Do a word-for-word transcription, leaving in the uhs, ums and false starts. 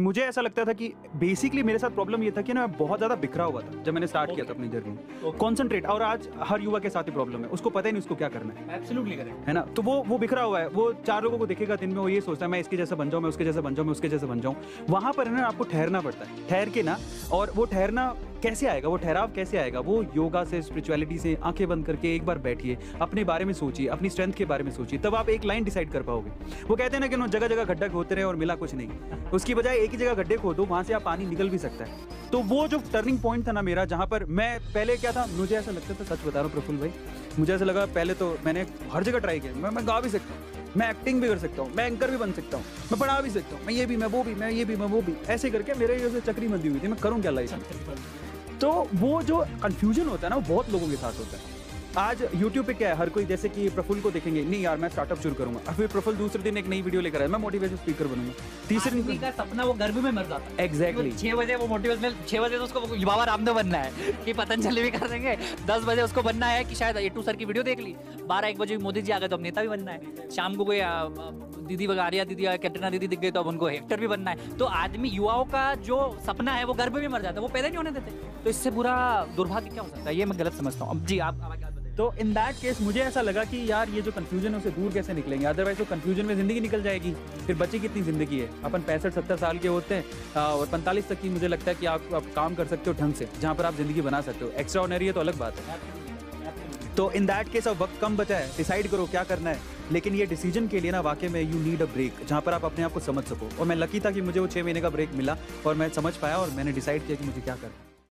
मुझे ऐसा लगता था कि बेसिकली मेरे साथ प्रॉब्लम ये था कि ना मैं बहुत ज़्यादा बिखरा हुआ था जब मैंने स्टार्ट okay. किया था अपनी जर्नी okay. कॉन्सेंट्रेट, और आज हर युवा के साथ ही प्रॉब्लम है, उसको पता ही नहीं उसको क्या करना है। एब्सोल्युटली करेक्ट है ना, तो वो वो बिखरा हुआ है, वो चार लोगों को देखेगा दिन में, वो ये सोचता है मैं इसके जैसा बन जाऊँ, मैं उसके जैसा बन जाऊँ, मैं उसके जैसा बन जाऊँ। वहाँ पर ना आपको ठहरना पड़ता है, ठहर के ना, और वो ठहरना कैसे आएगा, वो ठहराव कैसे आएगा, वो योगा से, स्पिरिचुअलिटी से, आंखें बंद करके एक बार बैठिए, अपने बारे में सोचिए, अपनी स्ट्रेंथ के बारे में सोचिए, तब आप एक लाइन डिसाइड कर पाओगे। वो कहते हैं ना कि जगह जगह गड्ढे खोदते रहे और मिला कुछ नहीं, उसकी बजाय एक ही जगह गड्ढे खोदो, वहाँ से आप पानी निकल भी सकता है। तो वो जो टर्निंग पॉइंट था ना मेरा, जहाँ पर मैं पहले क्या था, मुझे ऐसा लगता था, सच बता रहा हूँ प्रफुल्ल भाई, मुझे ऐसा लगा पहले तो मैंने हर जगह ट्राई किया, मैं मैं गा भी सकता हूँ, मैं एक्टिंग भी कर सकता हूँ, मैं एंकर भी बन सकता हूँ, मैं पढ़ा भी सकता हूँ, मैं ये भी, मैं वो भी, मैं ये भी, मैं वो भी, ऐसे करके मेरे ये चक्री बंदी हुई थी, मैं करूँ क्या लाइफ। तो वो जो कन्फ्यूजन होता है ना, वो बहुत लोगों के साथ होता है। आज यूट्यूब पे क्या है, हर कोई जैसे कि प्रफुल्ल को देखेंगे, नहीं यार मैं स्टार्टअप शुरू करूंगा, और फिर प्रफुल्ल दूसरे दिन एक नई वीडियो लेकर आया, मैं मोटिवेशन स्पीकर बनूंगा, तीसरे दिन का सपना वो गर्मी में मर जाता है। एग्जैक्टली छह बजे वो मोटिवेशन, छह बजे तो उसको बाबा रामदेव बनना है कि पतंजलि भी कर देंगे, दस बजे उसको बनना है कि शायद एटू सर की वीडियो देख ली, बारह एक बजे मोदी जी आ गए तो अब नेता भी बनना है, शाम को कोई दीदी वगारिया दीदी कैटरीना दीदी दिख गई तो अब उनको एक्टर भी बनना है। तो आदमी युवाओं का जो सपना है वो गर्भ में मर जाता है, वो पैदा नहीं होने देते, तो इससे बुरा दुर्भाग्य क्या हो सकता है, ये मैं गलत समझता हूँ। अब जी आप तो इन दैट केस मुझे ऐसा लगा कि यार ये जो कन्फ्यूजन है उसे दूर कैसे निकलेंगे, अदरवाइज तो कन्फ्यूजन में ज़िंदगी निकल जाएगी, फिर बची कितनी ज़िंदगी है। अपन पैंसठ सत्तर साल के होते हैं और पैंतालीस तक की मुझे लगता है कि आप, आप काम कर सकते हो ढंग से, जहाँ पर आप ज़िंदगी बना सकते हो। एक्स्ट्रा ऑर्डिनरी है तो अलग बात है। तो इन दैट केस अब वक्त कम बचा है, डिसाइड करो क्या करना है, लेकिन ये डिसीजन के लिए ना वाकई में यू नीड अ ब्रेक, जहाँ पर आप अपने आप को समझ सको। और मैं लकी था कि मुझे वो छः महीने का ब्रेक मिला और मैं समझ पाया और मैंने डिसाइड किया कि मुझे क्या करना है।